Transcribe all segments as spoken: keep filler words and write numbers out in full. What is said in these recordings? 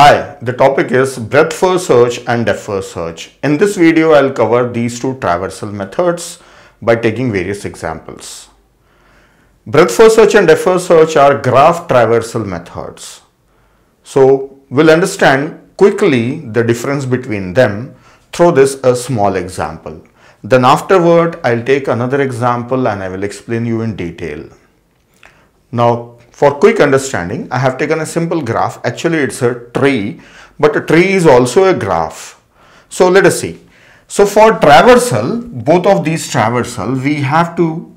Hi, the topic is breadth first search and depth first search. In this video, I'll cover these two traversal methods by taking various examples. Breadth first search and depth first search are graph traversal methods. So we'll understand quickly the difference between them through this a small example. Then afterward, I'll take another example and I will explain you in detail. Now, for quick understanding, I have taken a simple graph. Actually, it's a tree, but a tree is also a graph. So let us see. So for traversal, both of these traversal, we have to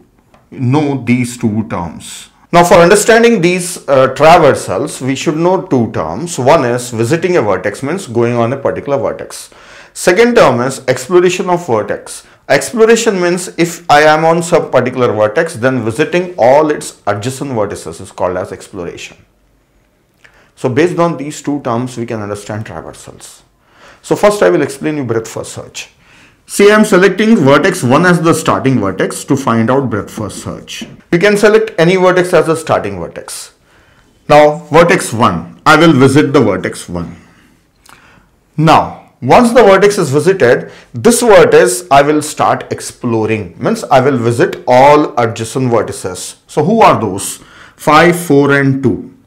know these two terms. Now for understanding these uh, traversals, we should know two terms. One is visiting a vertex, means going on a particular vertex. Second term is exploration of vertex. Exploration means if I am on some particular vertex, then visiting all its adjacent vertices is called as exploration. So based on these two terms, we can understand traversals. So first I will explain you breadth first search. See, I am selecting vertex one as the starting vertex to find out breadth first search. You can select any vertex as a starting vertex. Now vertex one, I will visit the vertex one. Now, once the vertex is visited, this vertex I will start exploring, means I will visit all adjacent vertices. So who are those? five, four and two.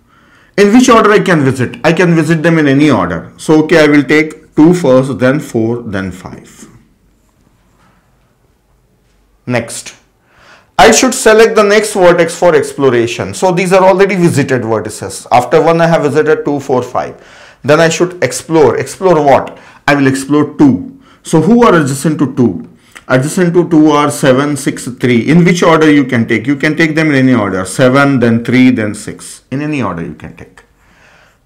In which order I can visit? I can visit them in any order. So okay, I will take two first, then four, then five. Next, I should select the next vertex for exploration. So these are already visited vertices. After one I have visited two, four, five. Then I should explore. Explore what? I will explore two. So who are adjacent to two? Adjacent to two are seven, six, three. In which order you can take? You can take them in any order. seven, then three, then six. In any order you can take.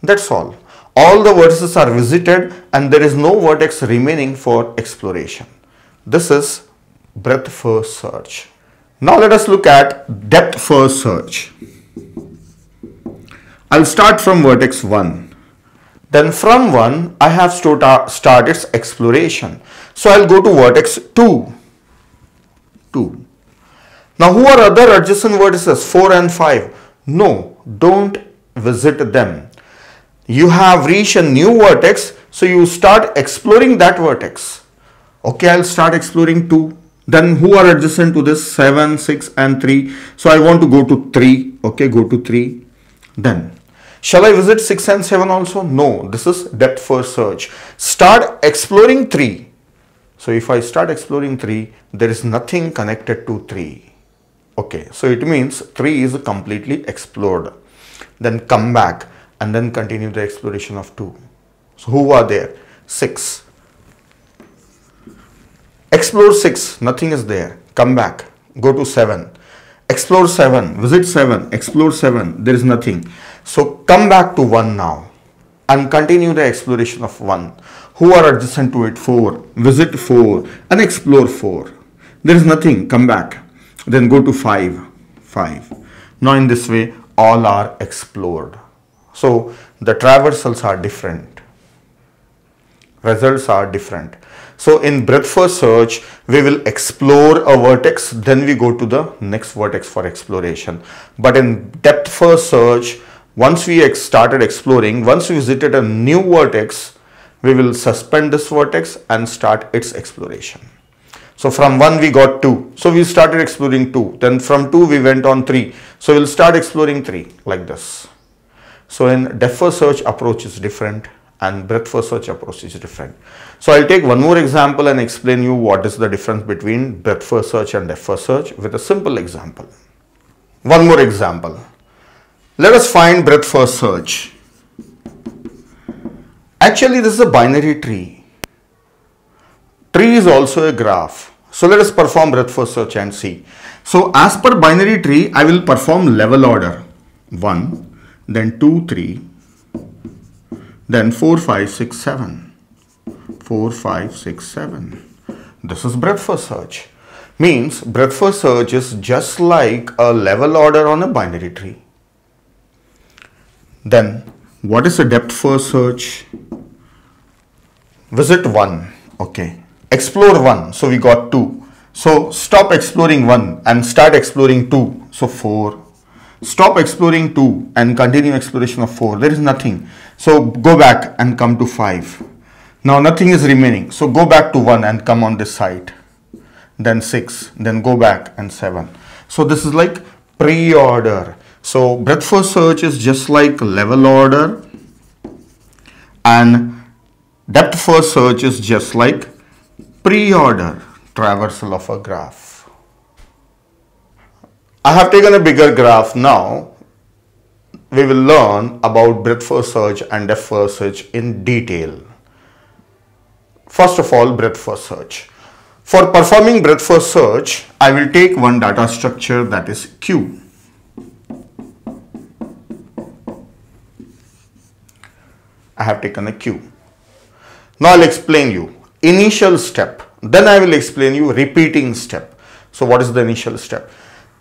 That's all. All the vertices are visited and there is no vertex remaining for exploration. This is breadth first search. Now let us look at depth first search. I'll start from vertex one. Then from one, I have started its exploration. So I'll go to vertex two, two. Now who are other adjacent vertices? four and five. No, don't visit them. You have reached a new vertex, so you start exploring that vertex. Okay, I'll start exploring two. Then who are adjacent to this? seven, six and three. So I want to go to three. Okay, go to three. Then, shall I visit six and seven also? No, this is depth first search. Start exploring three. So if I start exploring three, there is nothing connected to three. Okay, so it means three is completely explored. Then come back and then continue the exploration of two. So who are there? six. Explore six, nothing is there. Come back, go to seven. Explore seven, visit seven, explore seven, there is nothing. So come back to one now and continue the exploration of one. Who are adjacent to it? four, visit four and explore four. There is nothing, come back. Then go to five, five. Now in this way, all are explored. So the traversals are different. Results are different. So in breadth first search, we will explore a vertex, then we go to the next vertex for exploration. But in depth first search, once we ex started exploring, once we visited a new vertex, we will suspend this vertex and start its exploration. So from one we got two. So we started exploring two. Then from two we went on three. So we'll start exploring three like this. So in depth first search approach is different and breadth first search approach is different. So I'll take one more example and explain you what is the difference between breadth first search and depth first search with a simple example. One more example. Let us find breadth first search. Actually, this is a binary tree. Tree is also a graph. So let us perform breadth first search and see. So as per binary tree, I will perform level order. one, then two, three, then four, five, six, seven. four, five, six, seven. This is breadth first search. Means breadth first search is just like a level order on a binary tree. Then what is a depth first search? Visit one. Okay, explore one. So we got two. So stop exploring one and start exploring two. So four. Stop exploring two and continue exploration of four. There is nothing. So go back and come to five. Now nothing is remaining. So go back to one and come on this side. Then six. Then go back and seven. So this is like pre-order. So breadth first search is just like level order, and depth first search is just like pre-order traversal of a graph. I have taken a bigger graph. Now we will learn about breadth first search and depth first search in detail. First of all, breadth first search. For performing breadth first search, I will take one data structure, that is Q. I have taken a Q. Now I'll explain you initial step. Then I will explain you repeating step. So what is the initial step?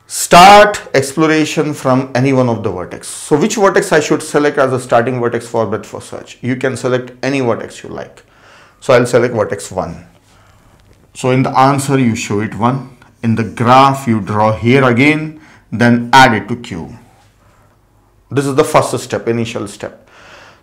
Start exploration from any one of the vertex. So which vertex I should select as a starting vertex for breadth first search? You can select any vertex you like. So I'll select vertex one. So in the answer you show it one. In the graph you draw here again, then add it to Q. This is the first step, initial step.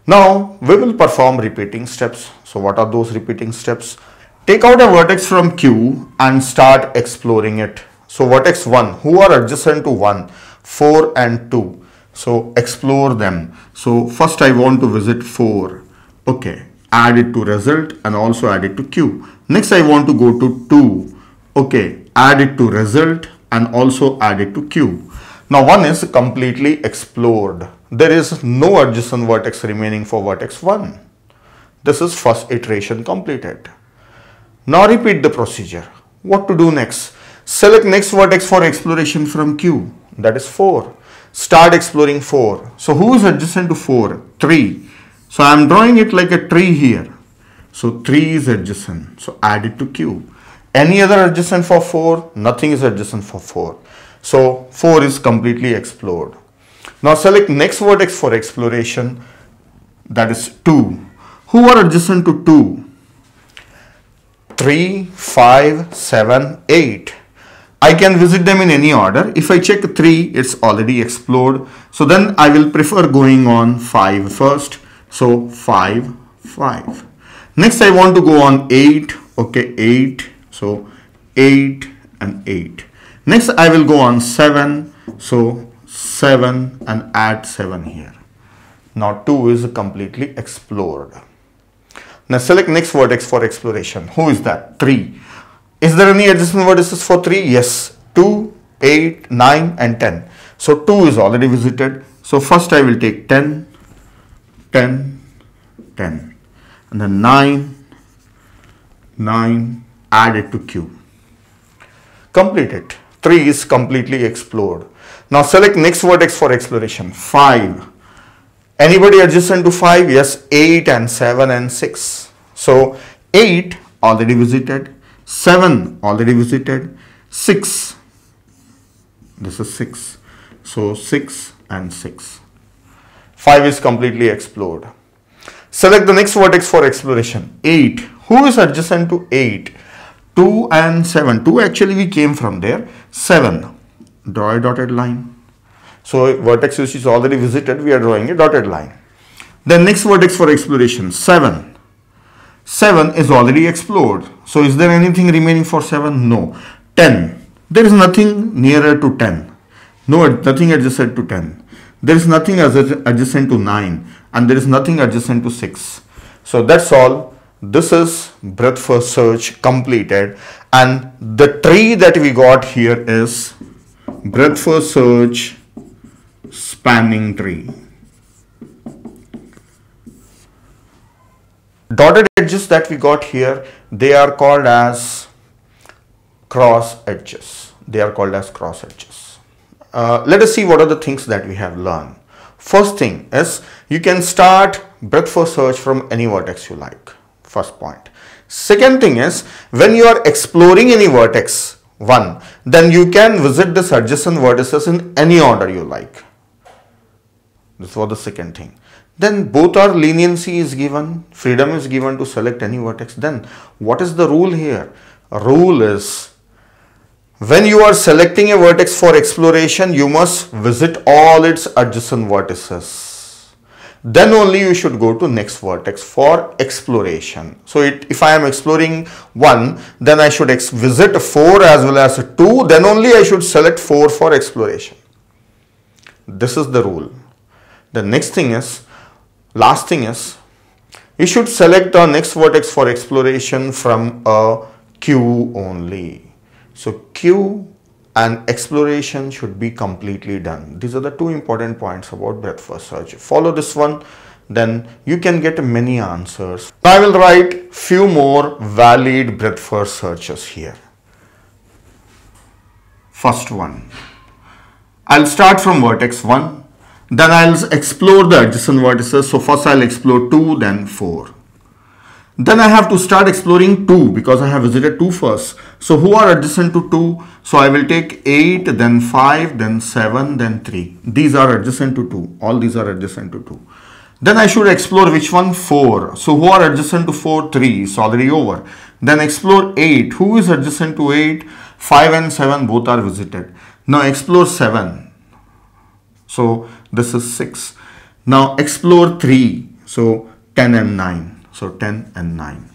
Now we will perform repeating steps. So what are those repeating steps? Take out a vertex from Q and start exploring it. So vertex one, who are adjacent to one, four and two. So explore them. So first I want to visit four. Okay, add it to result and also add it to Q. Next I want to go to two. Okay, add it to result and also add it to Q. Now one is completely explored. There is no adjacent vertex remaining for vertex one. This is first iteration completed. Now repeat the procedure. What to do next? Select next vertex for exploration from Q, that is four. Start exploring four. So who is adjacent to four? three. So I am drawing it like a tree here. So three is adjacent. So add it to Q. Any other adjacent for four? Nothing is adjacent for four. So four is completely explored. Now select next vertex for exploration, that is two. Who are adjacent to two? three, five, seven, eight. I can visit them in any order. If I check three, it's already explored. So then I will prefer going on five first. So five, five. Next I want to go on eight. Okay, eight. So eight and eight. Next I will go on seven. So seven and add seven here. Now two is completely explored. Now select next vertex for exploration. Who is that? three. Is there any adjacent vertices for three? Yes. two, eight, nine and ten. So two is already visited. So first I will take ten, ten, ten. And then nine, nine, add it to Q. Complete it. three is completely explored. Now select next vertex for exploration. five. Anybody adjacent to five? Yes, eight and seven and six. So eight already visited, seven already visited, six. This is six. So six and six. five is completely explored. Select the next vertex for exploration. eight. Who is adjacent to eight? two and seven. two actually we came from there. seven. Draw a dotted line. So vertex which is already visited, we are drawing a dotted line. Then next vertex for exploration, seven. seven is already explored. So is there anything remaining for seven? No. ten. There is nothing nearer to ten. No, nothing adjacent to ten. There is nothing adjacent to nine. And there is nothing adjacent to six. So that's all. This is breadth first search completed. And the tree that we got here is breadth first search spanning tree. Dotted edges that we got here, they are called as cross edges. They are called as cross edges. Uh, let us see what are the things that we have learned. First thing is, you can start breadth first search from any vertex you like. First point. Second thing is, when you are exploring any vertex one, then you can visit this adjacent vertices in any order you like. This was the second thing. Then both our leniency is given, freedom is given to select any vertex. Then what is the rule here? Rule is, when you are selecting a vertex for exploration, you must visit all its adjacent vertices. then only you should go to next vertex for exploration. So it, if I am exploring one, then I should ex visit four as well as two, then only I should select four for exploration. This is the rule. The next thing is, last thing is, you should select the next vertex for exploration from a queue only. So queue and exploration should be completely done. These are the two important points about breadth first search. Follow this one, then you can get many answers. I will write few more valid breadth first searches here. First one, I'll start from vertex one, then I'll explore the adjacent vertices. So first I'll explore two, then four. Then I have to start exploring two because I have visited two first. So who are adjacent to two? So I will take eight, then five, then seven, then three. These are adjacent to two. All these are adjacent to two. Then I should explore which one? four. So who are adjacent to four? three. It's already over. Then explore eight. Who is adjacent to eight? five and seven both are visited. Now explore seven. So this is six. Now explore three. So ten and nine. So ten and nine.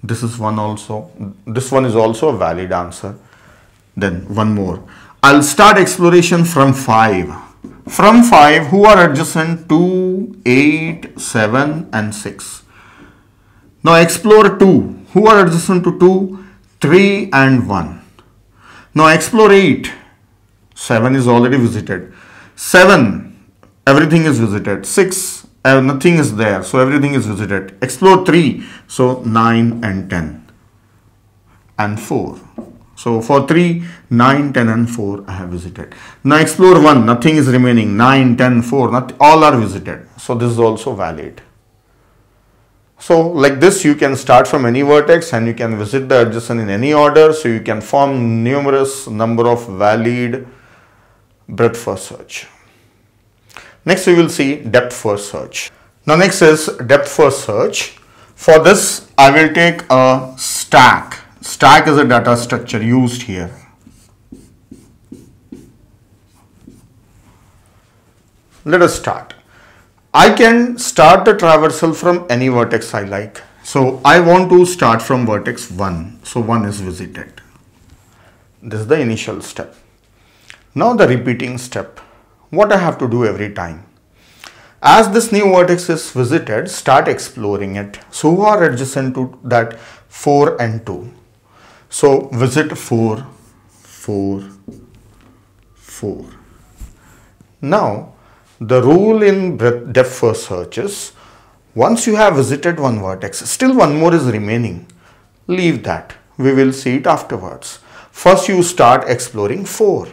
This is one also. This one is also a valid answer. Then one more. I'll start exploration from five. From five, who are adjacent to eight, seven and six? Now explore two. Who are adjacent to two? three and one. Now explore eight. seven is already visited. seven. Everything is visited. six. Uh, nothing is there, so everything is visited. Explore three, so nine and ten and four. So for three, nine, ten and four I have visited. Now explore one, nothing is remaining. nine, ten, four, not all are visited. So this is also valid. So like this, you can start from any vertex and you can visit the adjacent in any order. So you can form numerous number of valid breadth first search. Next, we will see depth first search. Now, next is depth first search. For this, I will take a stack. Stack is a data structure used here. Let us start. I can start the traversal from any vertex I like. So, I want to start from vertex one. So, one is visited. This is the initial step. Now, the repeating step. What I have to do every time? As this new vertex is visited, start exploring it. So who are adjacent to that? four and two. So visit four, four, four. Now the rule in breadth, depth first search is, once you have visited one vertex, still one more is remaining. Leave that. We will see it afterwards. First you start exploring four.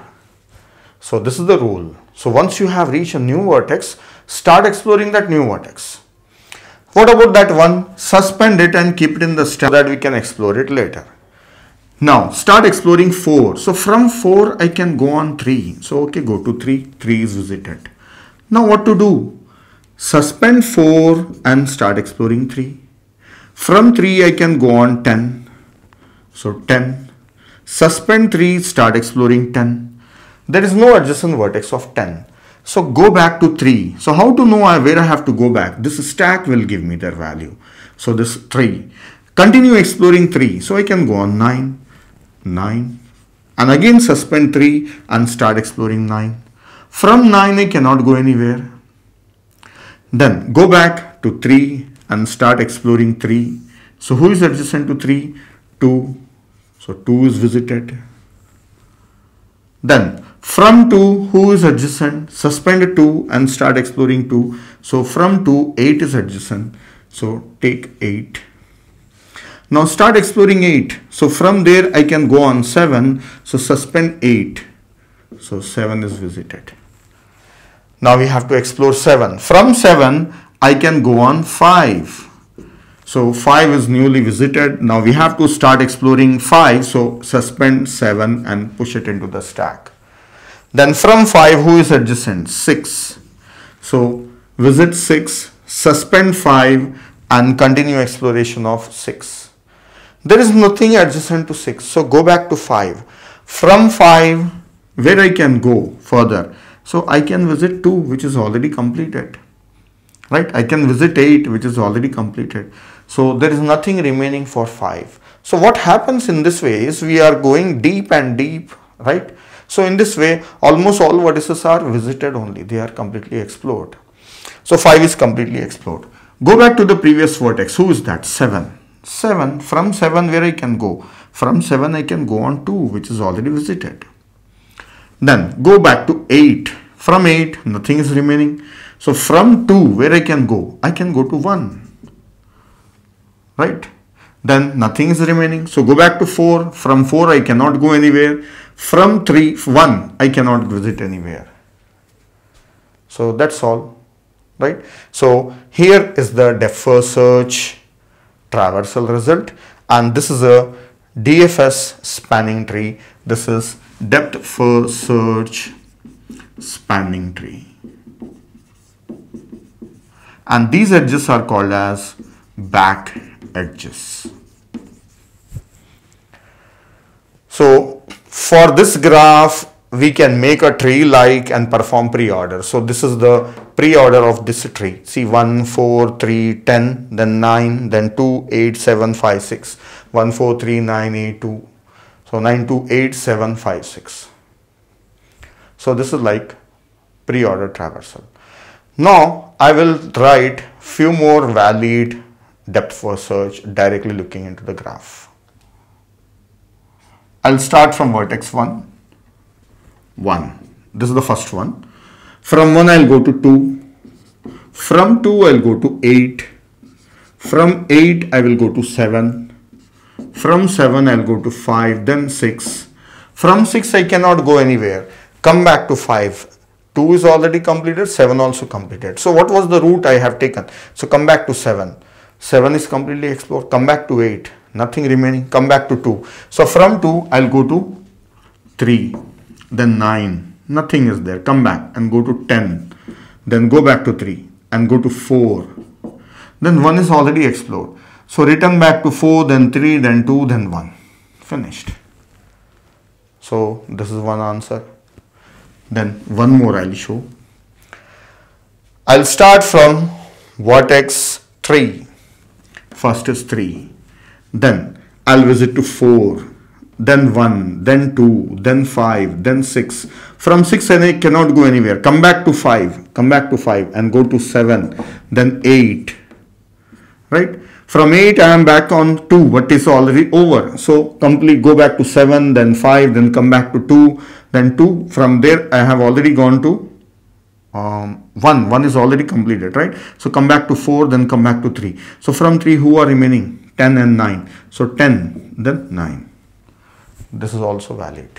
So this is the rule. So once you have reached a new vertex, start exploring that new vertex. What about that one? Suspend it and keep it in the stack so that we can explore it later. Now start exploring four. So from four I can go on three. So okay, go to three. three is visited. Now what to do? Suspend four and start exploring three. From three I can go on ten. So ten. Suspend three, start exploring ten. There is no adjacent vertex of ten. So go back to three. So how to know where I have to go back? This stack will give me their value. So this three. Continue exploring three. So I can go on nine, nine. And again suspend three and start exploring nine. From nine I cannot go anywhere. Then go back to three and start exploring three. So who is adjacent to three? two. So two is visited. Then from two, who is adjacent? Suspend two and start exploring two. So from two, eight is adjacent. So take eight. Now start exploring eight. So from there, I can go on seven. So suspend eight. So seven is visited. Now we have to explore seven. From seven, I can go on five. So five is newly visited. Now we have to start exploring five. So suspend seven and push it into the stack. Then from five, who is adjacent? six. So visit six, suspend five and continue exploration of six. There is nothing adjacent to six. So go back to five. From five, where I can go further? So I can visit two, which is already completed. right? I can visit eight, which is already completed. So there is nothing remaining for five. So what happens in this way is we are going deep and deep, right? So in this way, almost all vertices are visited only. They are completely explored. So five is completely explored. Go back to the previous vertex. Who is that? seven. seven. From seven, where I can go? From seven, I can go on two, which is already visited. Then go back to eight. From eight, nothing is remaining. So from two, where I can go? I can go to one. Right? Then nothing is remaining. So go back to four. From four, I cannot go anywhere. From three, one, I cannot visit anywhere. So that's all, right? So here is the defer search traversal result, and this is a D F S spanning tree. This is depth first search spanning tree, and these edges are called as back edges. So for this graph, we can make a tree like and perform pre-order. So this is the pre-order of this tree. See, one, four, three, ten, then nine, then two, eight, seven, five, six. one, four, three, nine, eight, two. So nine, two, eight, seven, five, six. So this is like pre-order traversal. Now I will write few more valid depth first search directly looking into the graph. I'll start from vertex one, one. This is the first one. From one, I'll go to two. From two, I'll go to eight. From eight, I will go to seven. From seven, I'll go to five, then six. From six, I cannot go anywhere. Come back to five. two is already completed, seven also completed. So what was the route I have taken? So come back to seven. seven is completely explored. Come back to eight. Nothing remaining. Come back to two. So from two, I'll go to three, then nine. Nothing is there. Come back and go to ten. Then go back to three and go to four. Then one is already explored. So return back to four, then three, then two, then one. Finished. So this is one answer. Then one more I'll show. I'll start from vertex three. First is three. Then I'll visit to four, then one, then two, then five, then six. From six, and I cannot go anywhere. Come back to five, come back to five and go to seven, then eight, right? From eight, I am back on two, but it's already over. So complete, go back to seven, then five, then come back to two, then two. From there, I have already gone to Um, one. one is already completed, right? So come back to four, then come back to three. So from three, who are remaining? ten and nine. So ten, then nine. This is also valid.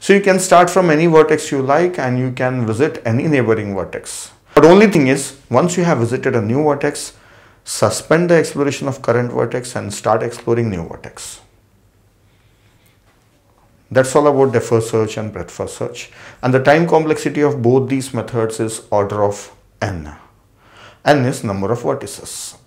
So you can start from any vertex you like, and you can visit any neighboring vertex. But only thing is, once you have visited a new vertex, suspend the exploration of current vertex and start exploring new vertex. That's all about defer search and breadth first search. And the time complexity of both these methods is order of n. n is number of vertices.